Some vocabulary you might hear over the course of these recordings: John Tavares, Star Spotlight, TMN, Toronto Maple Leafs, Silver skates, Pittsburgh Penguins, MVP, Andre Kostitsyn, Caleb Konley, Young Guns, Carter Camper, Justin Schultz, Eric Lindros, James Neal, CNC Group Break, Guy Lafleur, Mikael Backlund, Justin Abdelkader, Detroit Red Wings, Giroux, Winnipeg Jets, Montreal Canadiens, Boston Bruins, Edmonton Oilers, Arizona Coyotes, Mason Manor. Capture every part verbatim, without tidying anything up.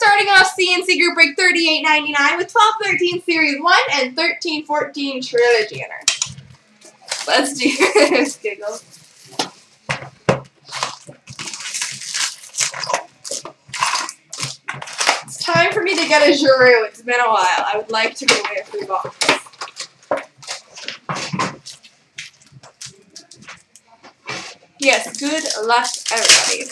starting off C N C Group Break thirty-eight ninety-nine with twelve thirteen Series One and thirteen fourteen Trilogy in her. Let's do this. Giggle. It's time for me to get a Giroux. It's been a while. I would like to give away a free box. Yes, good luck, everybody.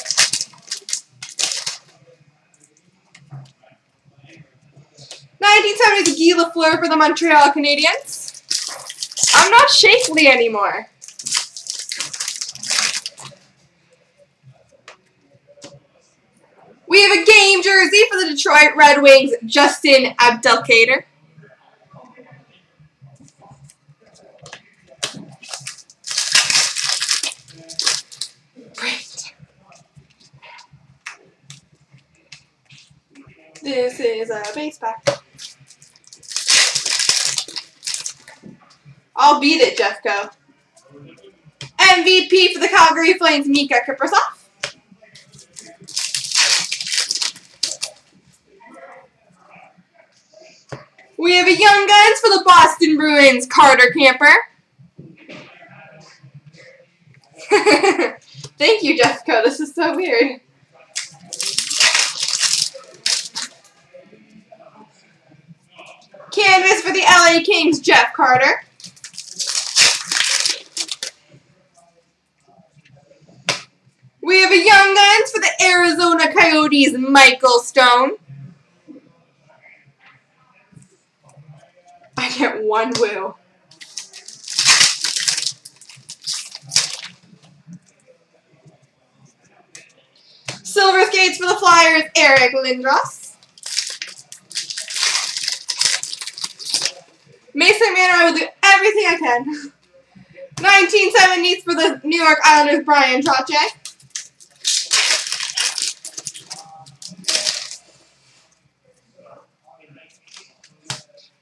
nineteen seventies Guy Lafleur for the Montreal Canadiens. I'm not shapely anymore. We have a game jersey for the Detroit Red Wings, Justin Abdelkader. This is a base pack. I'll beat it, Jeffco. M V P for the Calgary Flames, Mikael Backlund. We have a Young Guns for the Boston Bruins, Carter Camper. Thank you, Jeffco. This is so weird. Canvas for the L A Kings, Jeff Carter. We have a Young Guns for the Arizona Coyotes, Michael Stone. I get one woo. Silver Skates for the Flyers, Eric Lindros. Mason Manor, I will do everything I can. nineteen seventies for the New York Islanders, Brian Trottier.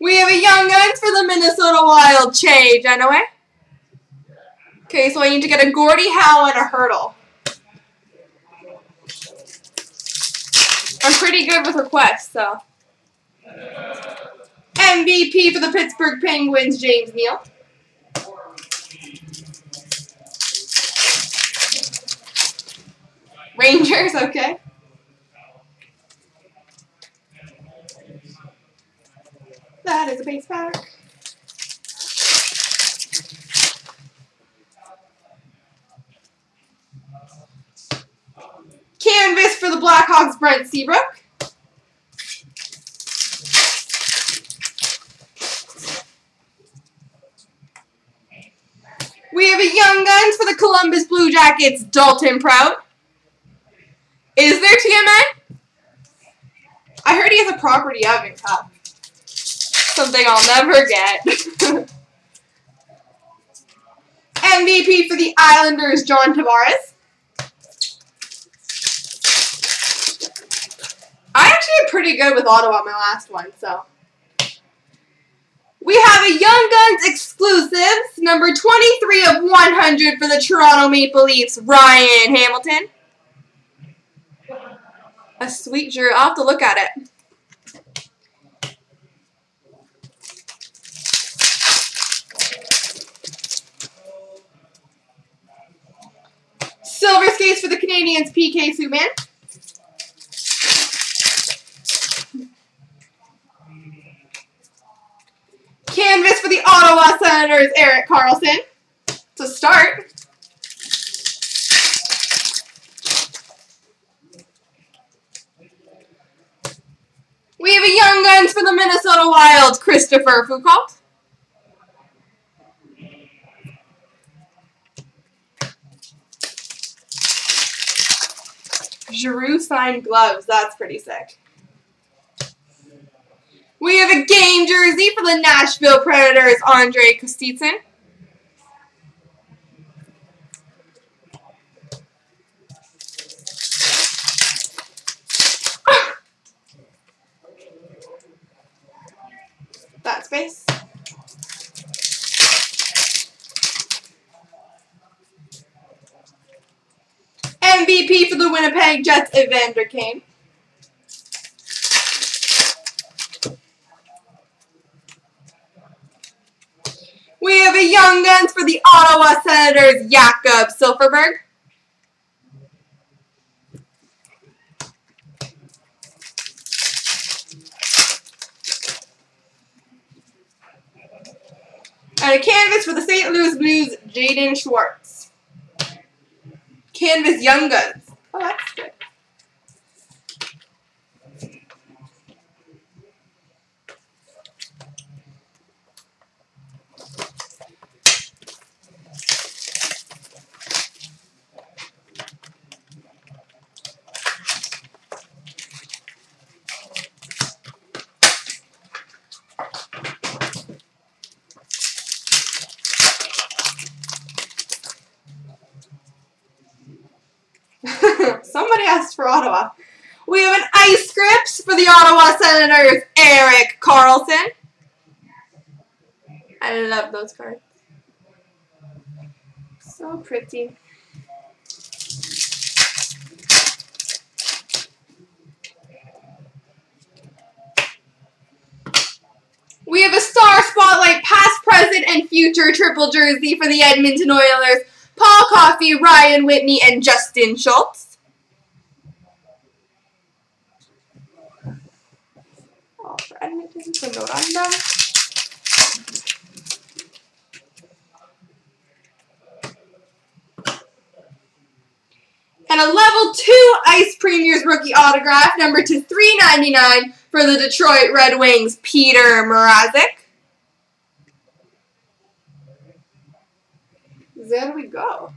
We have a Young Guns for the Minnesota Wild, Che Genoway. Okay, so I need to get a Gordie Howe and a hurdle. I'm pretty good with requests, so. M V P for the Pittsburgh Penguins, James Neal. Rangers, okay. That is a base pack. Canvas for the Blackhawks, Brent Seabrook. We have a Young Guns for the Columbus Blue Jackets, Dalton Prout. Is there T M N? I heard he has a property oven cup. Something I'll never get. M V P for the Islanders, John Tavares. I actually did pretty good with Ottawa my last one, so. We have a Young Guns exclusives, number twenty-three of one hundred for the Toronto Maple Leafs, Ryan Hamilton. A sweet Giroux. I'll have to look at it. Silver skates for the Canadiens, P K Subban. Canvas for the Ottawa Senators, Erik Karlsson. To start. We have a Young Guns for the Minnesota Wild, Christopher Foucault. Giroux signed gloves. That's pretty sick. We have a game jersey for the Nashville Predators, Andre Kostitsyn. That's base. M V P for the Winnipeg Jets, Evander Kane. We have a Young Guns for the Ottawa Senators, Jakob Silverberg. And a Canvas for the Saint Louis Blues, Jaden Schwartz. Canvas Young Guns. Oh, that's good. Somebody asked for Ottawa. We have an Ice Grips for the Ottawa Senators, Erik Karlsson. I love those cards. So pretty. We have a Star Spotlight, past, present, and future triple jersey for the Edmonton Oilers, Paul Coffey, Ryan Whitney, and Justin Schultz. Oh, for Edmonton, for Noranda. And a level two Ice Premier's rookie autograph, number to three ninety-nine for the Detroit Red Wings, Peter Mrazek. There we go.